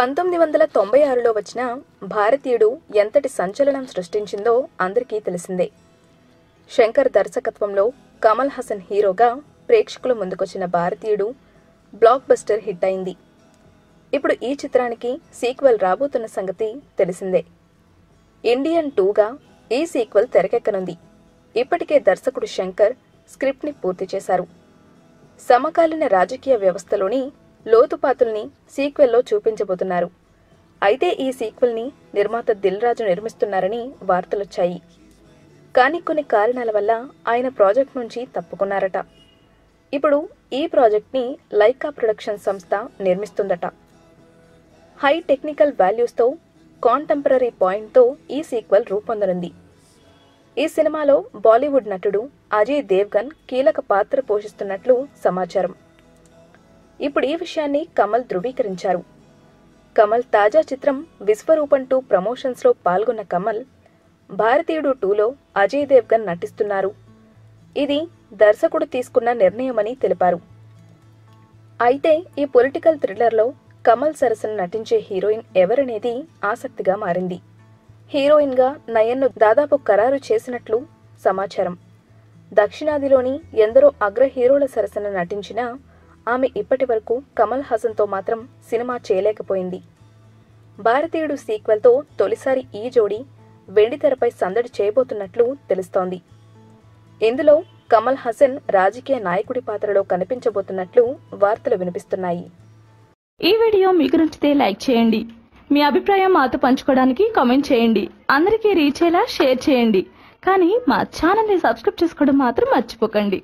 1996లో వచ్చిన భారతీయుడు ఎంతటి సంచలనం సృష్టించిందో అందరికీ తెలిసిందే. శంకర్ దర్శకత్వంలో కమల్ హాసన్ హీరోగా ప్రేక్షకుల ముందుకొచ్చిన భారతీయుడు బ్లాక్ బస్టర్ హిట్ అయింది. ఇప్పుడు ఈ చిత్రానికి సీక్వెల్ రాబోతున్న సంగతి తెలిసిందే. ఇండియన్ 2గా ఈ సీక్వెల్ తెరకెక్కనుంది. ఇప్పటికే దర్శకుడు శంకర్ స్క్రిప్ట్ని పూర్తి చేశారు. సమకాలీన రాజకీయ వ్యవస్థలోని లోతుపాతుల్ని సీక్వెల్లో చూపించబోతున్నారు. అయితే ఈ సీక్వెల్ని నిర్మాత దిల్ రాజు నిర్మిస్తున్నారని వార్తలొచ్చాయి. కానీ కొన్ని కారణాల వల్ల ఆయన ప్రాజెక్ట్ నుంచి తప్పుకున్నారట. ఇప్పుడు ఈ ప్రాజెక్ట్ని లైకా ప్రొడక్షన్ సంస్థ నిర్మిస్తుందట. హై టెక్నికల్ వాల్యూస్తో కాంటెంపరీ పాయింట్తో ఈ సీక్వెల్ రూపొందనుంది. ఈ సినిమాలో బాలీవుడ్ నటుడు అజయ్ దేవ్గన్ కీలక పాత్ర పోషిస్తున్నట్లు సమాచారం. ఇప్పుడు ఈ విషయాన్ని కమల్ ధృవీకరించారు. కమల్ తాజా చిత్రం విశ్వరూపం 2 ప్రమోషన్స్లో పాల్గొన్న కమల్ భారతీయుడు 2లో అజయ్ దేవ్గన్ నటిస్తున్నారు. ఇది దర్శకుడు తీసుకున్న నిర్ణయమని తెలిపారు. అయితే ఈ పొలిటికల్ థ్రిల్లర్లో కమల్ సరసన నటించే హీరోయిన్ ఎవరనేది ఆసక్తిగా మారింది. హీరోయిన్గా నయన్ను దాదాపు ఖరారు చేసినట్లు సమాచారం. దక్షిణాదిలోని ఎందరో అగ్ర హీరోల సరసన నటించిన ఆమె ఇప్పటి వరకు కమల్ హాసన్తో మాత్రం సినిమా చేయలేకపోయింది. భారతీయుడు సీక్వెల్తో తొలిసారి ఈ జోడీ వెండితెరపై సందడి చేయబోతున్నట్లు తెలుస్తోంది. ఇందులో కమల్ హాసన్ రాజకీయ నాయకుడి పాత్రలో కనిపించబోతున్నట్లు వార్తలు వినిపిస్తున్నాయి. ఈ వీడియో మీకు నచ్చితే లైక్ చేయండి. మీ అభిప్రాయం మాతో పంచుకోవడానికి కామెంట్ చేయండి. అందరికీ రీచ్ అయ్యేలా షేర్ చేయండి. కానీ మా ఛానల్ని సబ్స్క్రైబ్ చేసుకోవడం మాత్రం మర్చిపోకండి.